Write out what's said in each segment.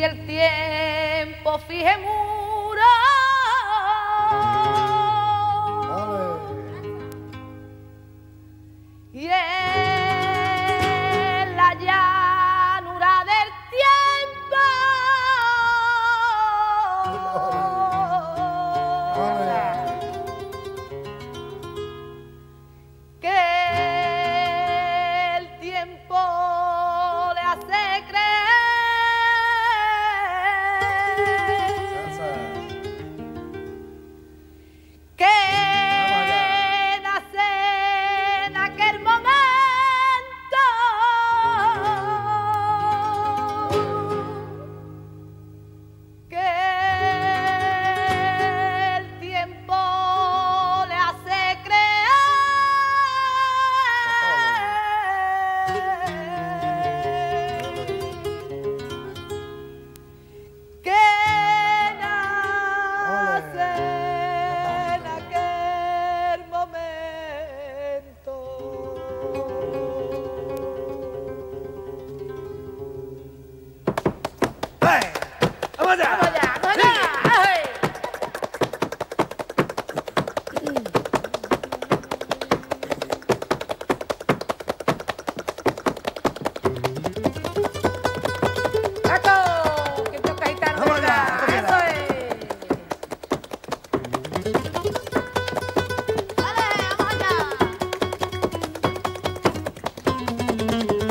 si el tiempo fije muro y en la llanura del tiempo que el tiempo le hace creer que nace en aquel momento, que el tiempo le hace creer que nace en aquel momento. ¡Vamos allá! ¡Vamos allá! ¡Vamos allá! ¡Ay! ¡Taco! ¡Que toca gitano! ¡Vamos allá! ¡Eso es! ¡Vale, vamos allá! ¡Ale! ¡Ey! ¡Vamos allá! ¡Vamos allá!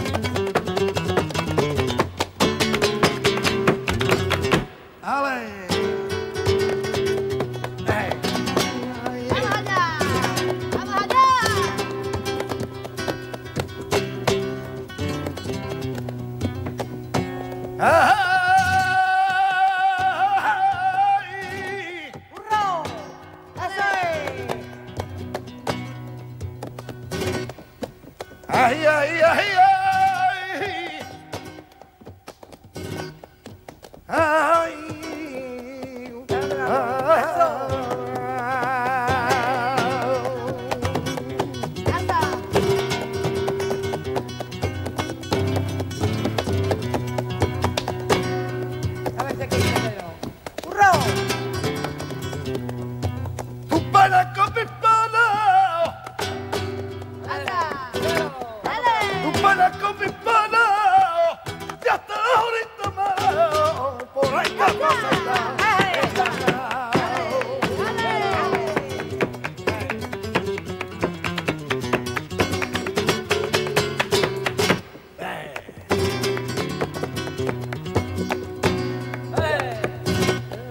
¡Ay! ¡Hurra! ¡Eso es! ¡Ay, ay, ay, ay! ¡Ay! ¡Anda! A ver, Pedro. ¡Hurra! ¡Tu pana con mi pana! ¡Anda! ¡Dale! ¡Tu pana con mi pana! ¡Ya está ahorita mala! ¡Por ahí está! ¡Ay!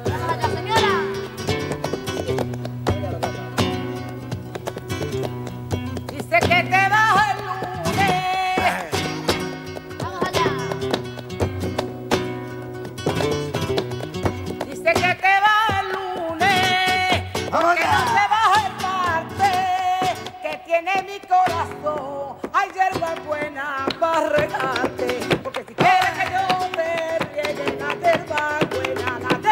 ¡Vamos allá, señora! Dice que te bajo el lunes. ¡Vamos allá! Dice que te vas el lunes, ¡vamos que no allá! te vas el martes, que tiene mi corazón, hay hierba buena para regarte, porque si quieres que yo te riegue la hierba buena, ¡vamos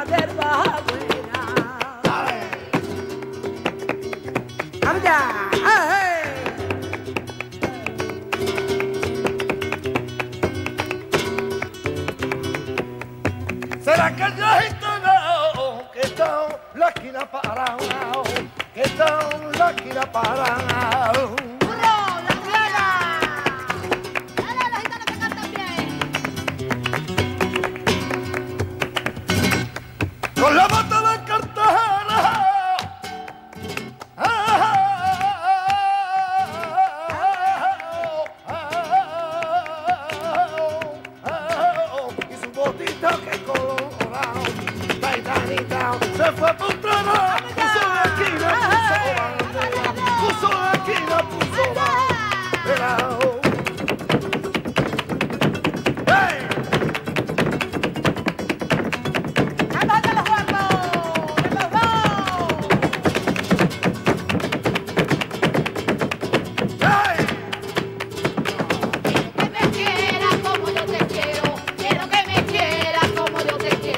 allá! ¡Ay! ¿Será que yo gitano? Que son la esquina para que son la esquina para ¡Hurra! ¡La señora! ¡Dale a los gitanos que cantan bien! con la bota de Cartagena. Y su botita que colorado, bailanita, se fue por trabajo, puso la esquina, puso la esquina, puso la esquina, ¡Ey! ¡Vamos allá, los guapos! ¡Que nos vamos! ¡Ey! Que me quieras como yo te quiero, quiero que me quieras como yo te quiero, quiero que me quieras como yo te quiero,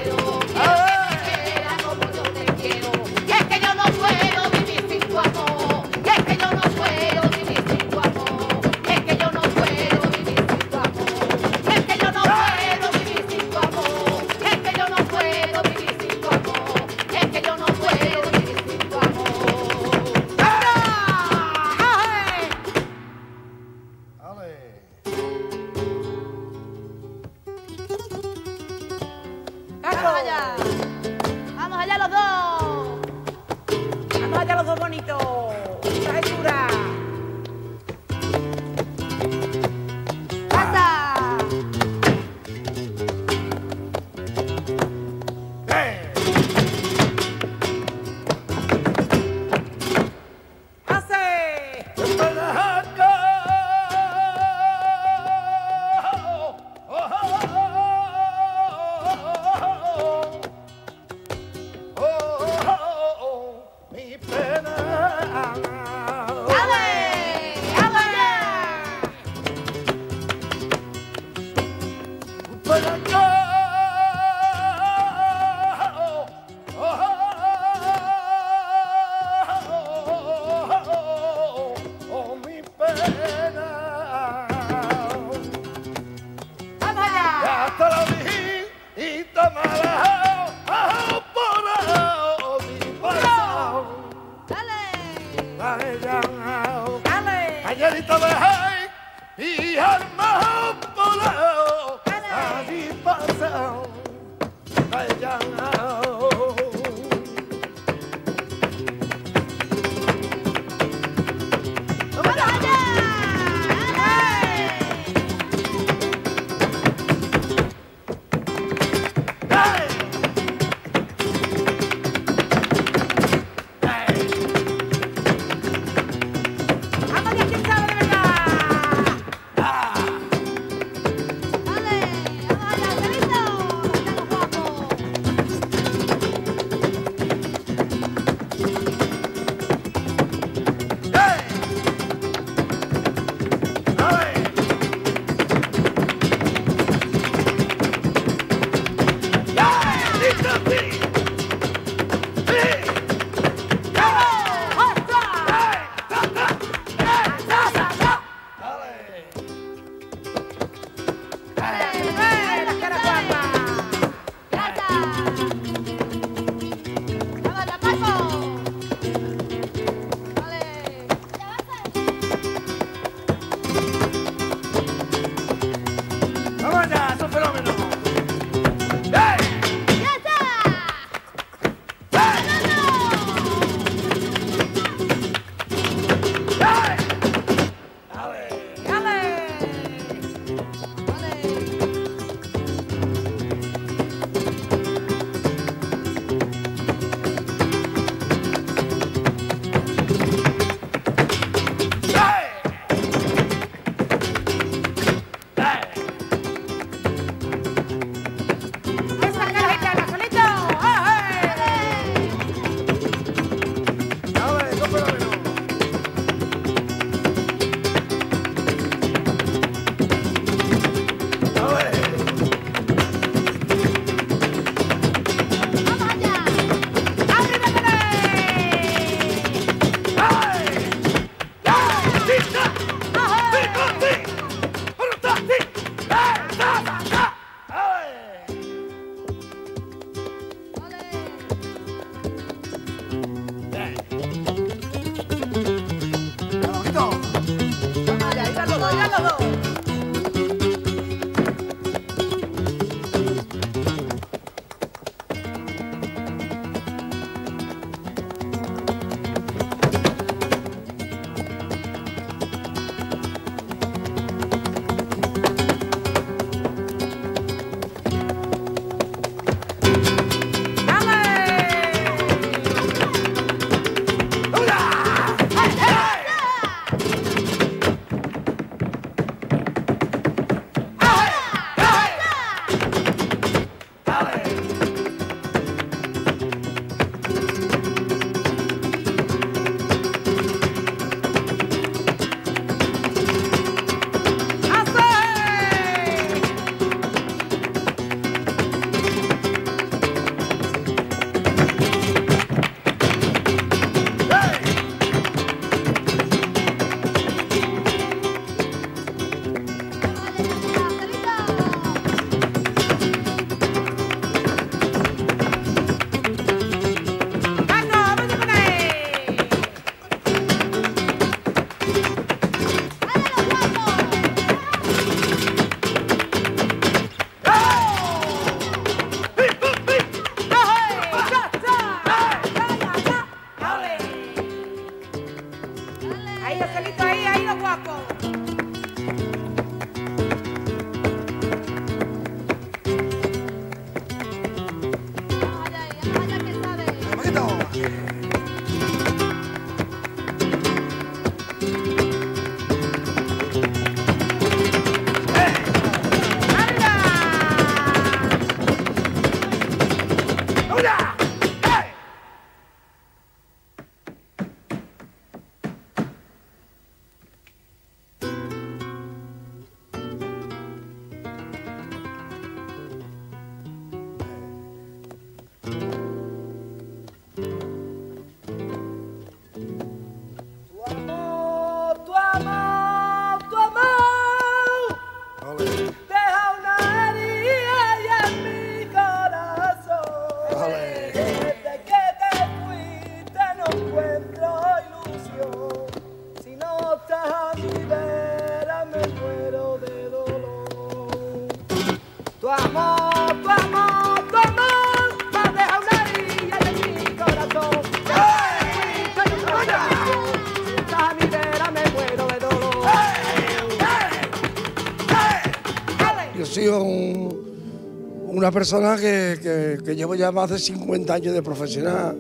sido una persona que llevo ya más de 50 años de profesional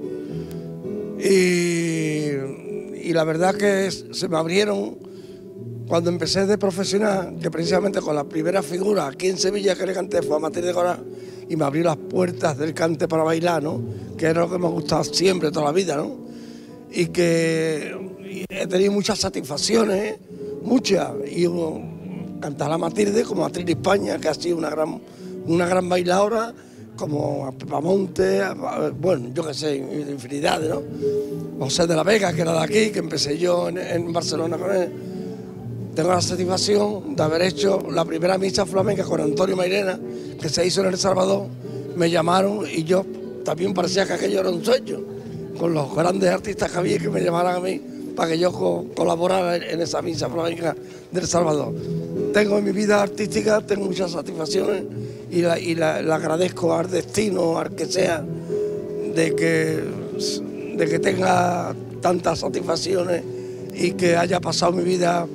y la verdad que se me abrieron cuando empecé de profesional, que precisamente con la primera figura aquí en Sevilla que le canté fue a Matilde Coral y me abrió las puertas del cante para bailar, ¿no? Que era lo que me ha gustado siempre, toda la vida, ¿no? Y que he tenido muchas satisfacciones, muchas, y cantar a Matilde como a Matilde España, que ha sido una gran bailadora, como a Pepamonte, bueno, yo qué sé, infinidad, ¿no? José de la Vega, que era de aquí, que empecé yo en Barcelona con él. Tengo la satisfacción de haber hecho la primera misa flamenca con Antonio Mairena, que se hizo en El Salvador. Me llamaron y yo también parecía que aquello era un sueño, con los grandes artistas que había que me llamaran a mí para que yo colaborara en esa misa flamenca de El Salvador. Tengo en mi vida artística, tengo muchas satisfacciones y la agradezco al destino, al que sea, de que tenga tantas satisfacciones y que haya pasado mi vida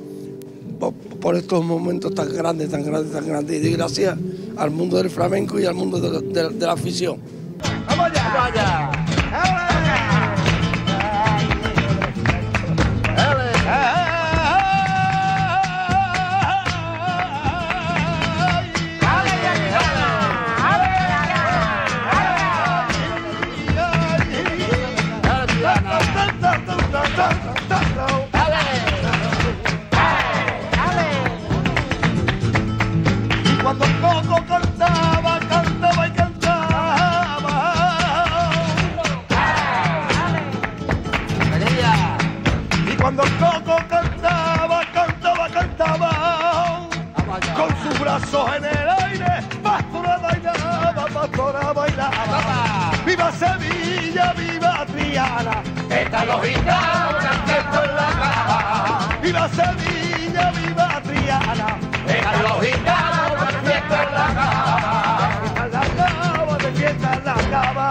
por estos momentos tan grandes, tan grandes, tan grandes. Y doy gracias al mundo del flamenco y al mundo de la afición. ¡Vamos allá! ¡Vamos allá! En el aire, pastora bailaba, viva Sevilla, viva Triana, pétalos gitanos, canto en la caja, viva Sevilla, viva Triana, pétalos gitanos, canto en la caja, te sienta en la cava, te sienta en la cava.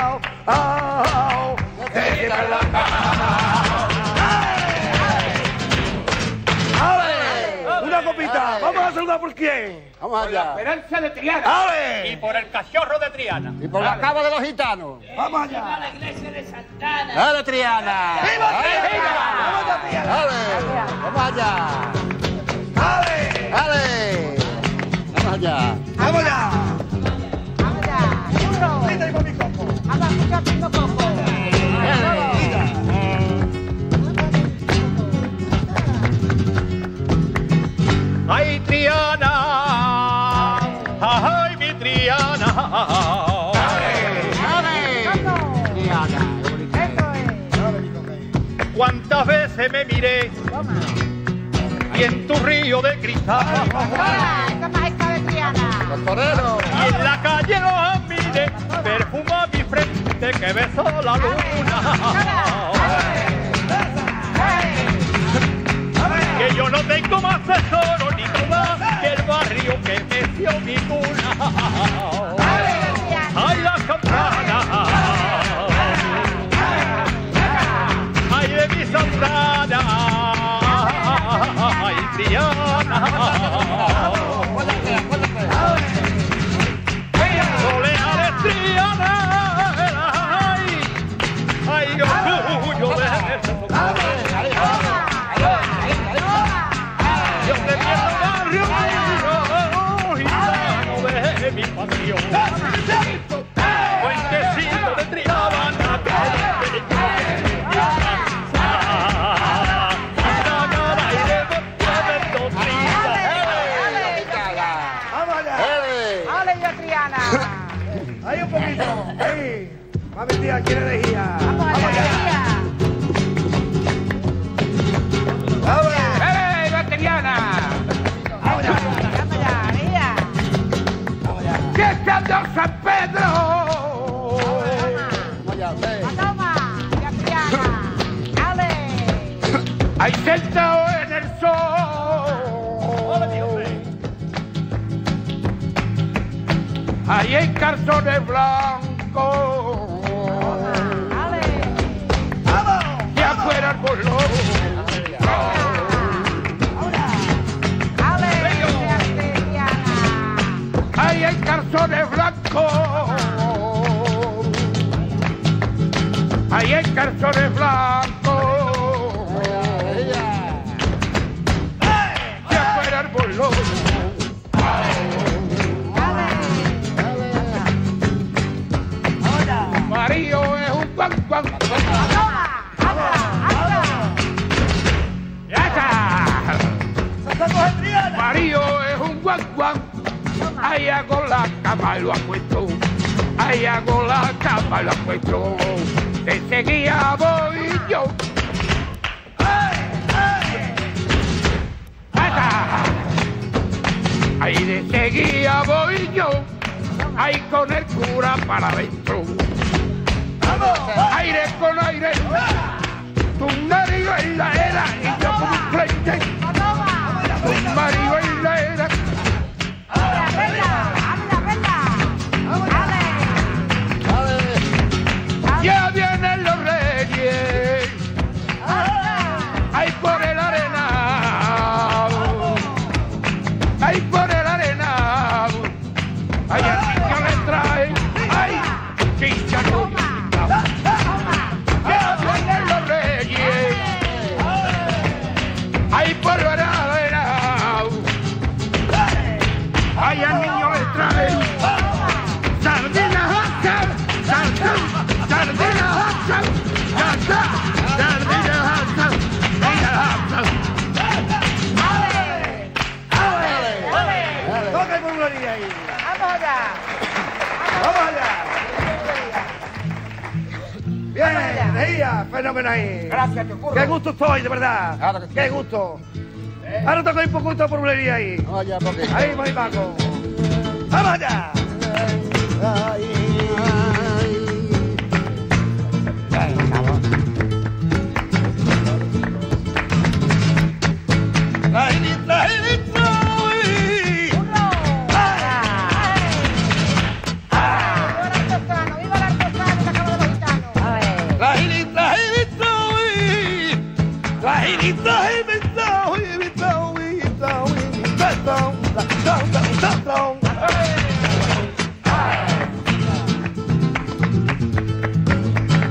Una copita, vamos a saludar por quién. Vamos allá. Por la esperanza de Triana. ¡Ale! Y por el cachorro de Triana. Y por ¡ale! La cava de los gitanos. ¡Vamos allá! ¡Viva la iglesia de Santana! ¡Ale, Triana! ¡Viva Triana! ¡Viva Triana! ¡Vamos allá! ¡Ale! ¡Ale! ¡Vamos allá! ¡Vamos allá! ¡Vamos allá! ¡Uno! ¡Vete ahí por mi copo! ¡Vamos allá, tengo copo! ¡Ay, Triana! Cuántas veces me miré y en tu río de cristal y en la calle los miré, perfuma mi frente que besó la luna, que yo no tengo más tesoro ni duda que el barrio que me dio mi cuna. ¡Ay, las campanas! ¡Ay, de mi Santana! ¡Ay, Triana! ¡Solea de Triana! ¡Ay, orgullo de eso! ¡Yo te pierdo barrio mío, gitano de mi pasión! Quiere energía. Vamos a energía. Vamos allá. ¡Ey, bateriana! Vamos allá. Vamos allá. Vamos allá. ¡Llegando a San Pedro! Vamos allá. Toma, bateriana. ¡Ale! Ahí sentado en el sol. Ahí en calzones blancos. ahí hay calzones blancos. Y afuera el bolón. Mario es un guan guan. Mario es un guan guan. Ahí hago la cama, lo apuesto. Ahí hago la cama, lo apuesto. Te seguía voy yo. Ahí de seguía voy yo. Ahí con el cura para adentro. Aire con aire. Tu marido en la era y yo con un frente. Tu marido en la era. Ya vienen los reyes, ahí por el arenal, ahí por el arenal, ahí al niño le trae, ay, chicha no, ya vienen los reyes, ahí por el arenal, ahí al niño le trae, sardinas acá, sardinas. Bien, Mejía, fenómeno ahí. Gracias, te ocurre. Qué gusto estoy, de verdad. Claro que sí. Qué gusto. Ahora toca un poquito por bulería ahí. Vamos allá, porque. Ahí, muy Paco. ¡Vamos allá!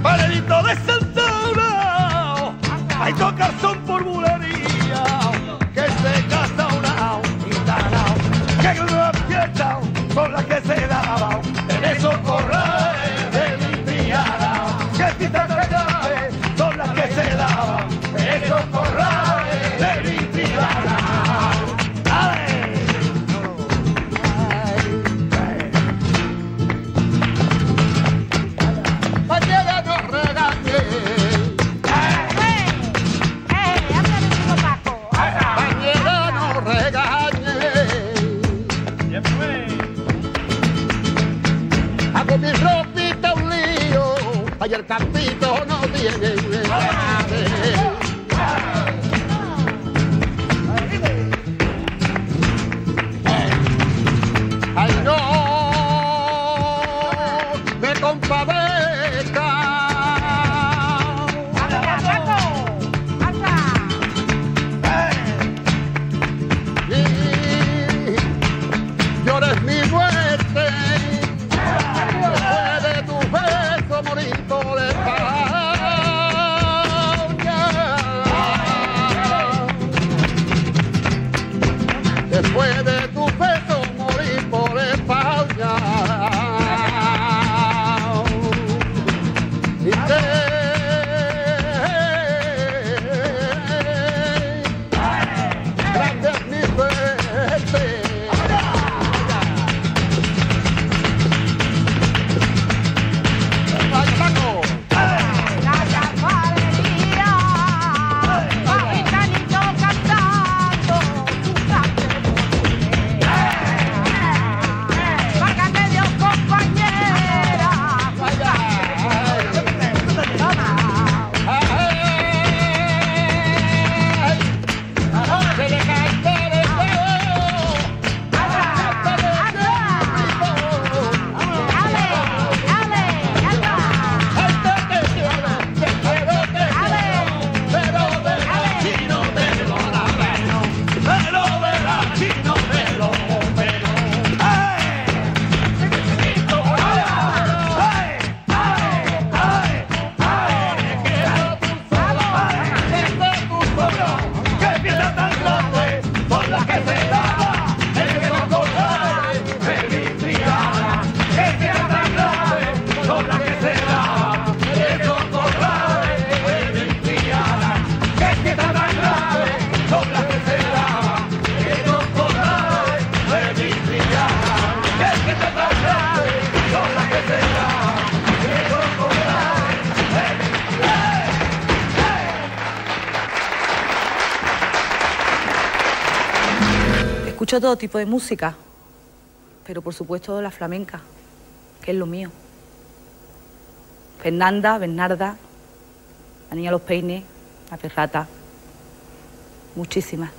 Paredito de Santana, hay dos calzones por bulería, que se casa una gitana, que en una fiesta con la que se daba, en esos corrales de mi triada, que pita trae con la que se daba, en esos corrales de mi triada. Y el campito no tiene nadie. Ay, no me compadezca. Y llores mi muerte. Después de tu beso morir. Por el Escucho todo tipo de música, pero por supuesto la flamenca, que es lo mío. Fernanda, Bernarda, la niña Los Peines, la Perrata, muchísimas.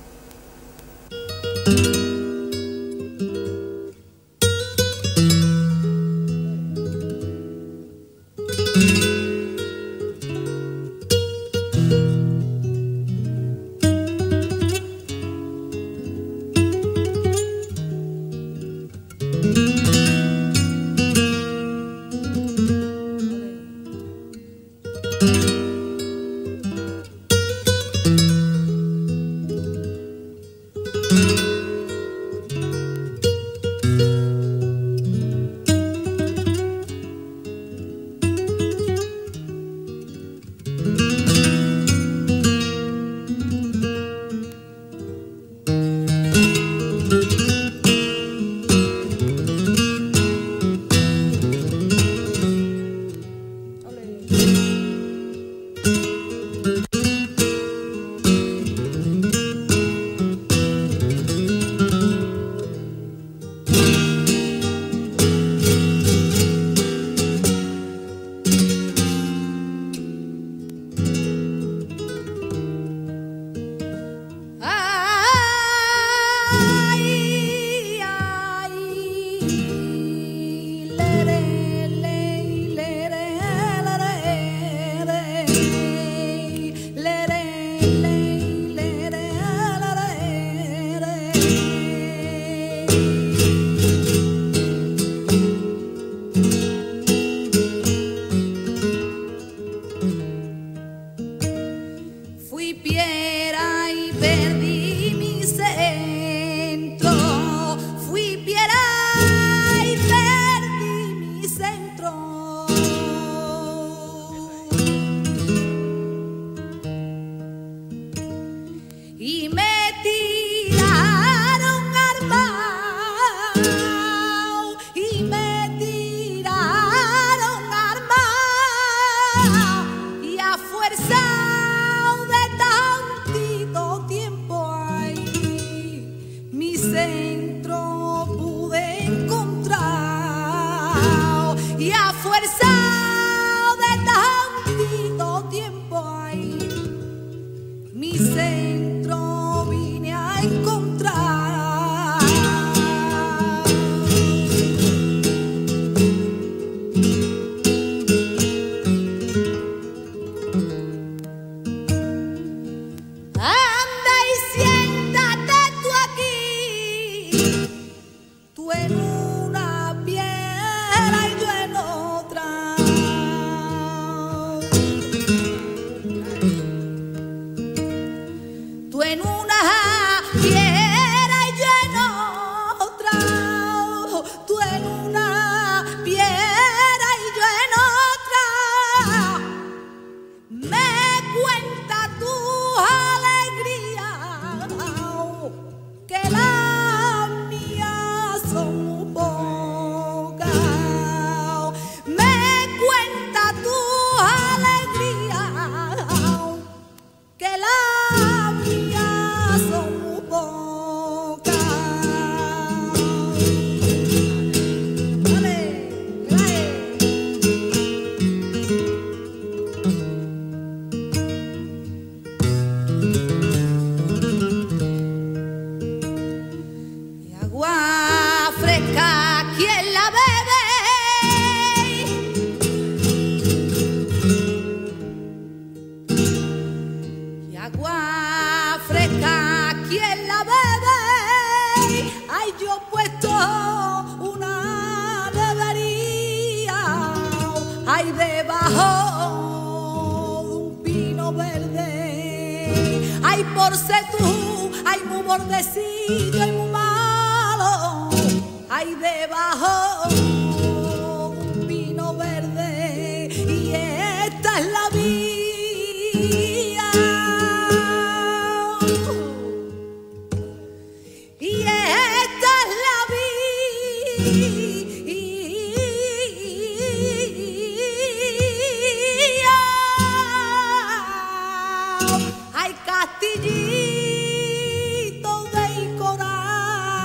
Castillito de Coral.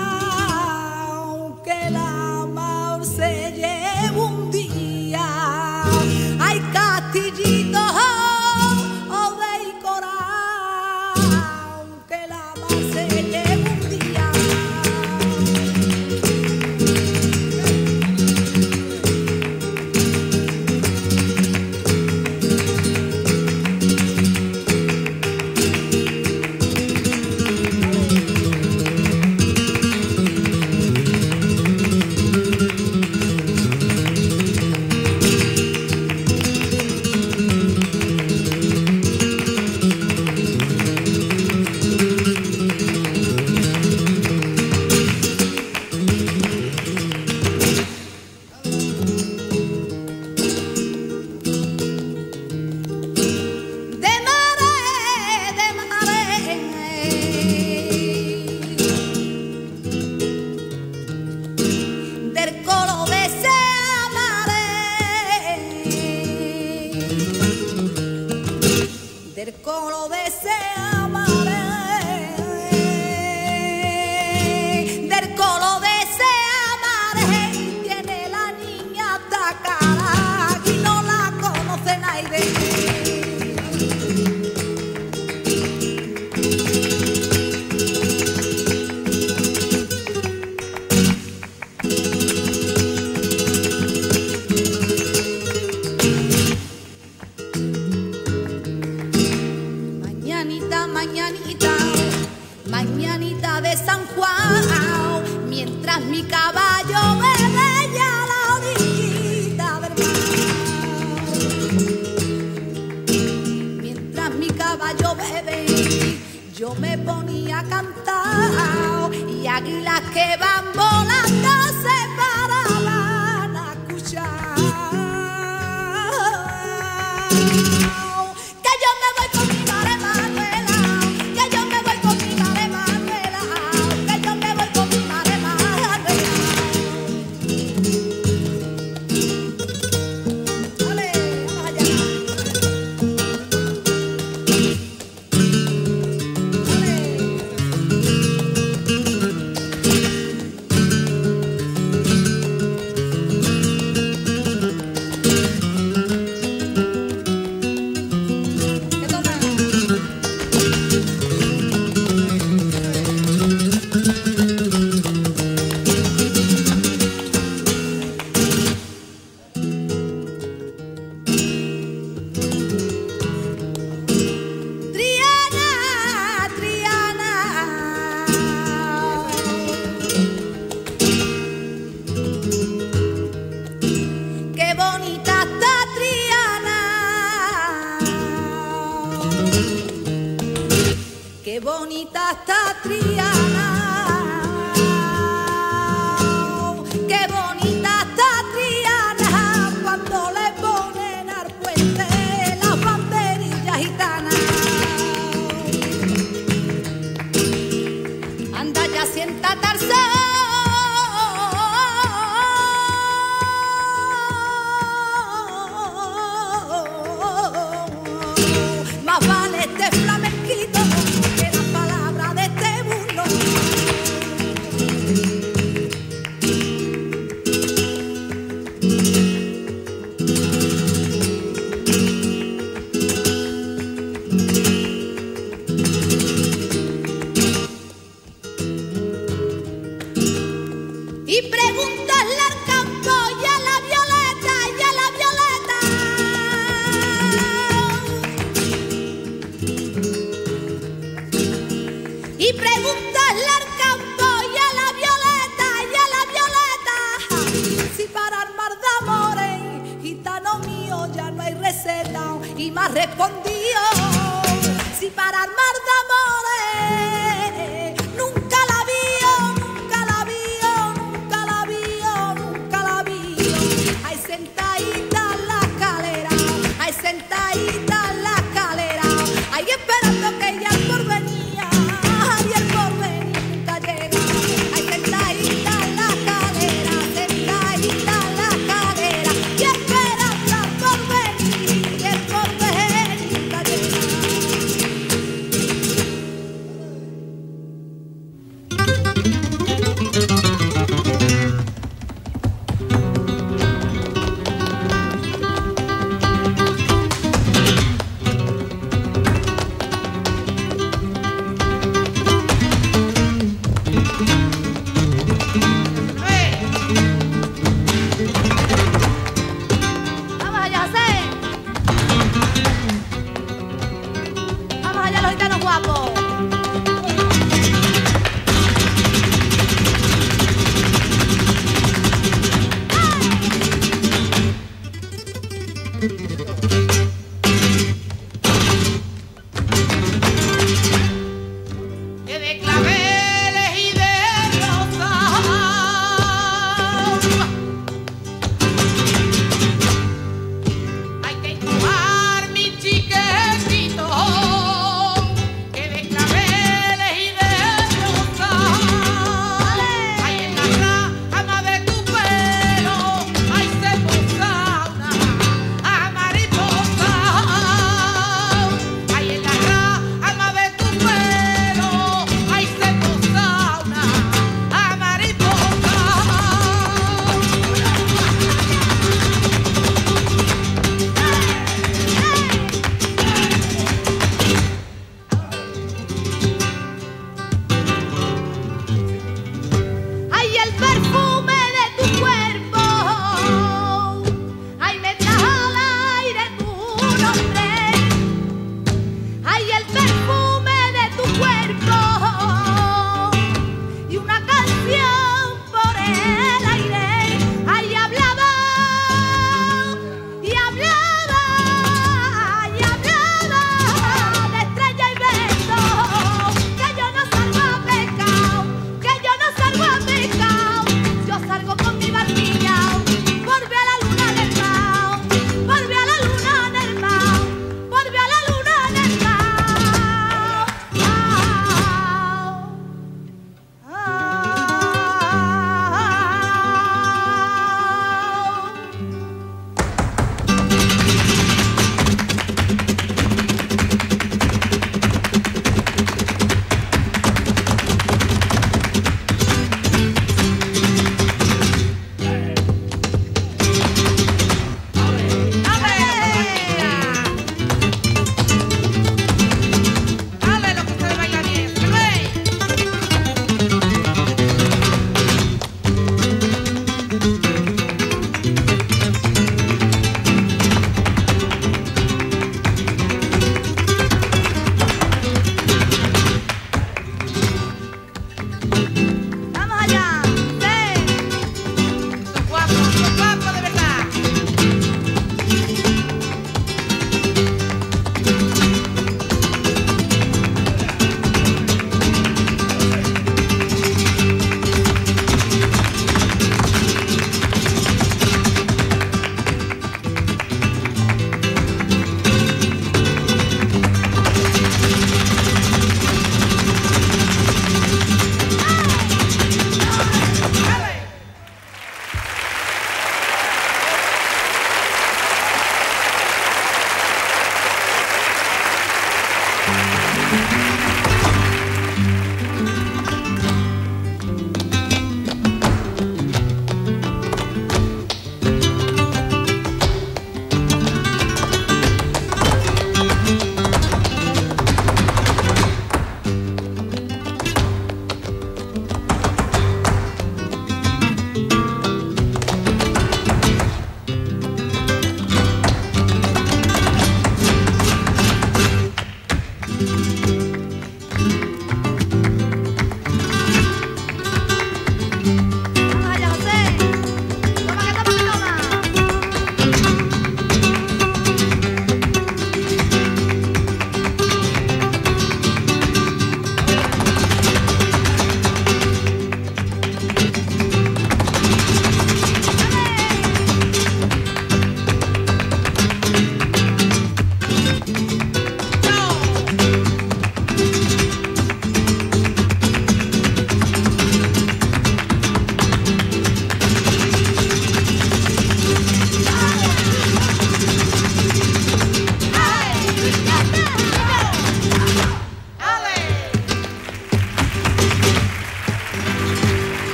del coro deseaba del coro. Mi caballo me veía a la orillita del mar. Mientras mi caballo bebe, yo me ponía a cantar y águilas que van volando se paraban a escuchar.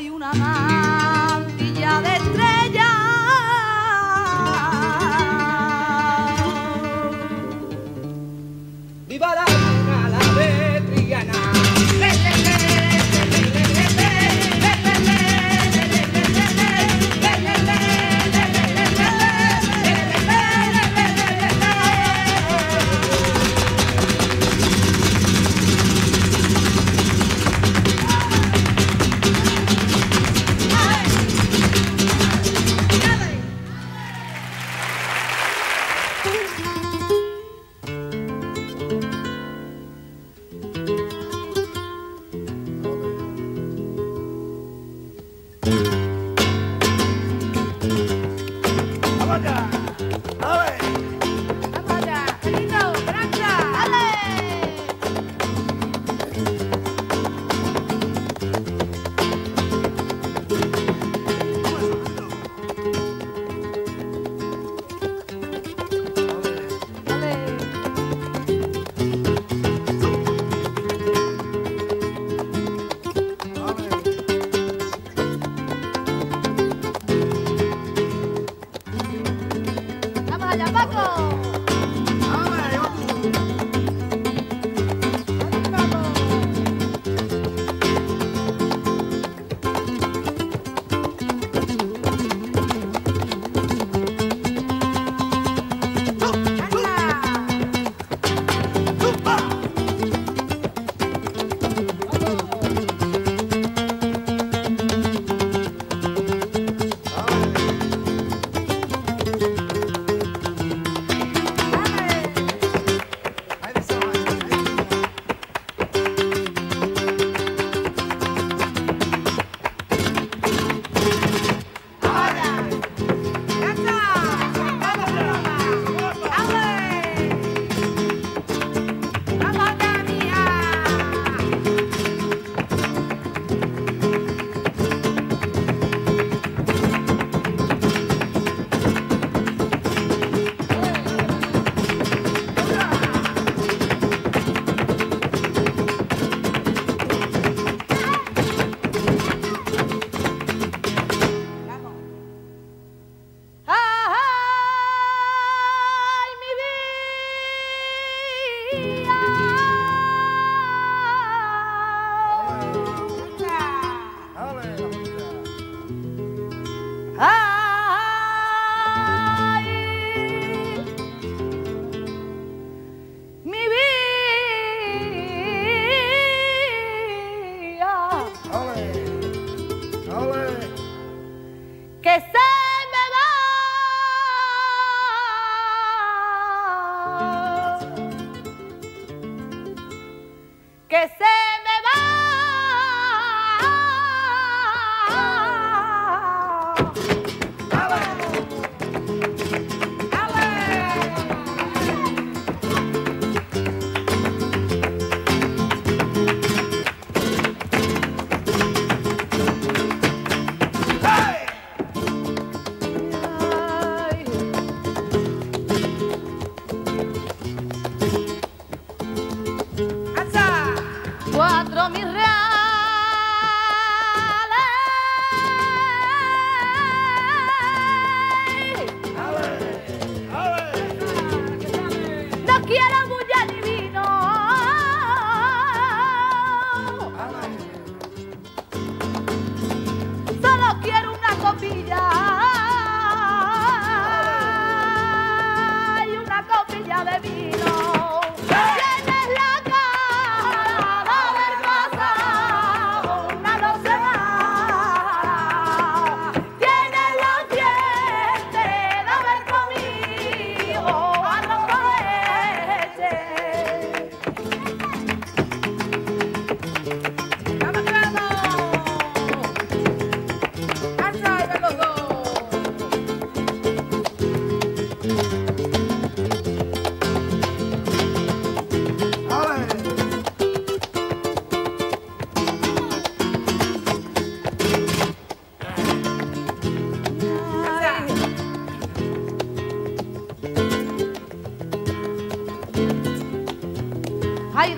hay una mantilla de estrellas. ¡Viva la luna, la de Triana!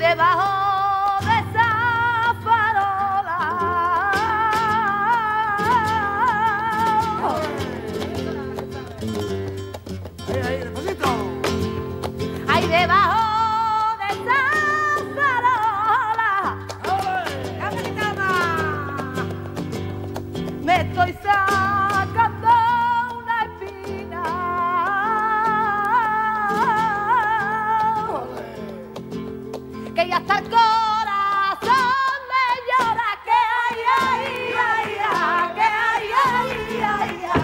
Debajo de esa farola y debajo de esa salola, me estoy sacando una espina, que ya está el corazón me llora, que ay, ay, que ay, ay, ay, ay.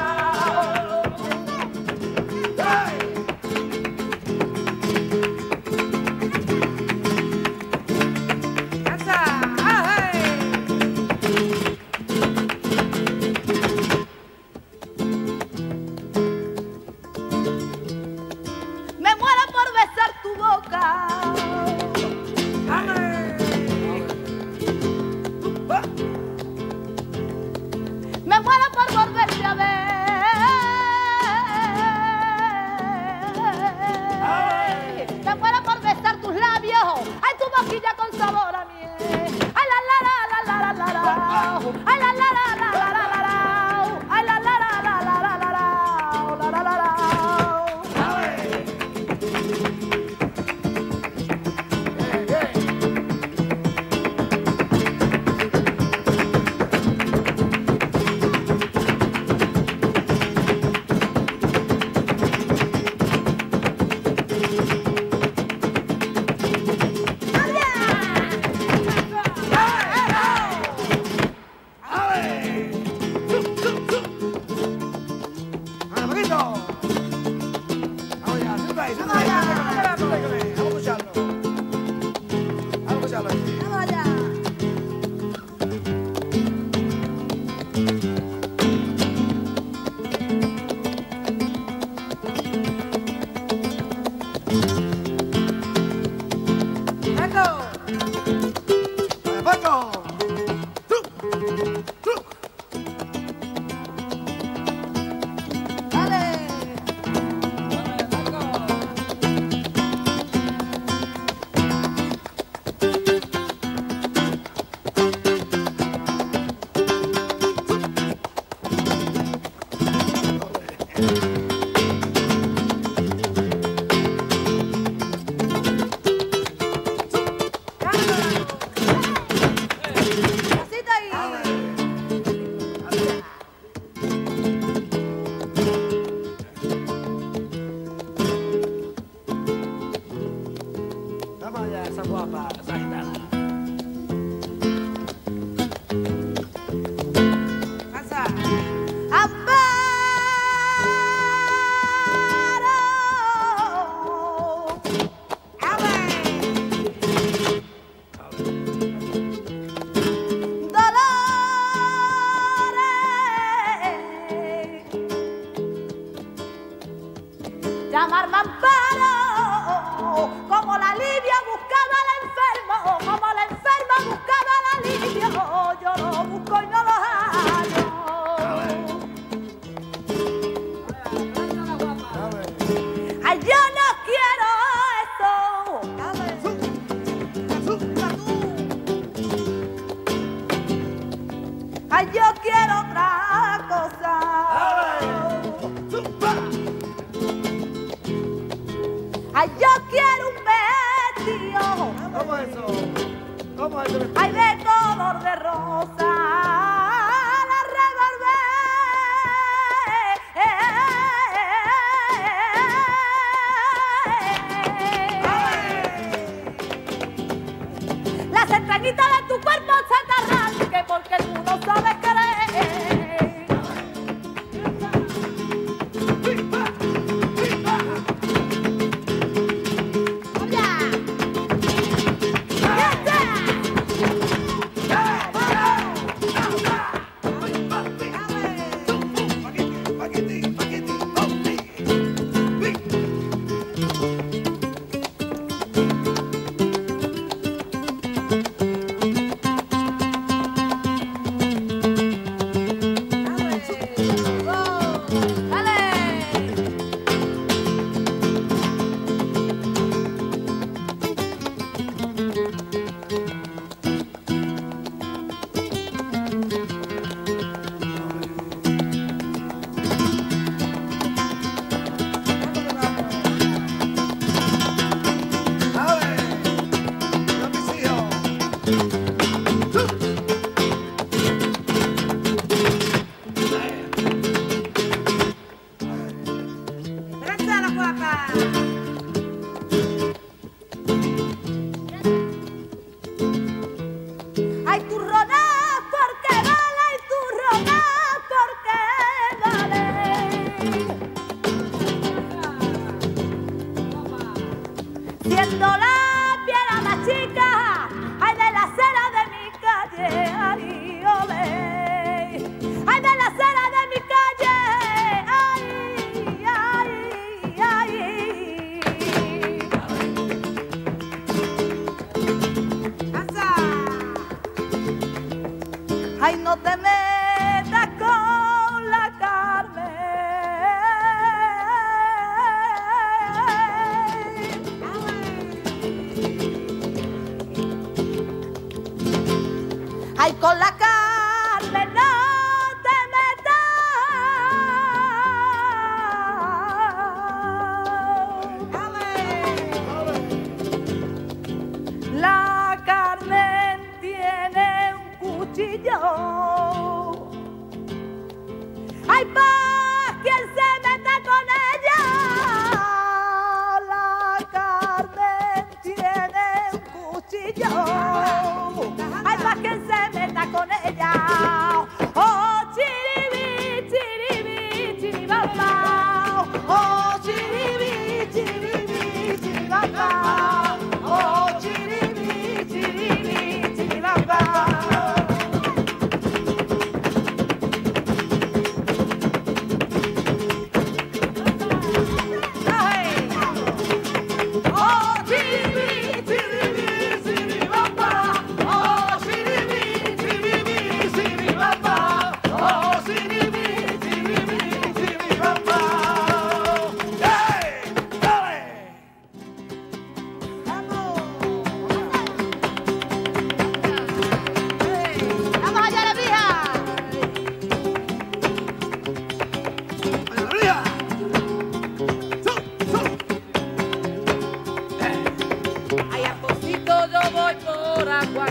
Siendo la fiera la chica, ay de la acera de mi calle, ay olé, ay de la acera de mi calle, ay, ay, ay. ¡Casa! Ay, no te metas con la Carmen. Ay, con la Carmen no te metas. ¡Ale! La Carmen tiene un cuchillo. Ay, paz, quien se meta con ella. La Carmen tiene un cuchillo. Ay, paz, quien se con ella, oh chiribi, chiribi, chiribaba, oh chiribi, chiribi, chiribaba, oh chiribi, chiribi, chiribaba. Ay, Alponcito, yo voy por agua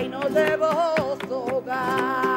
y no debo sogar.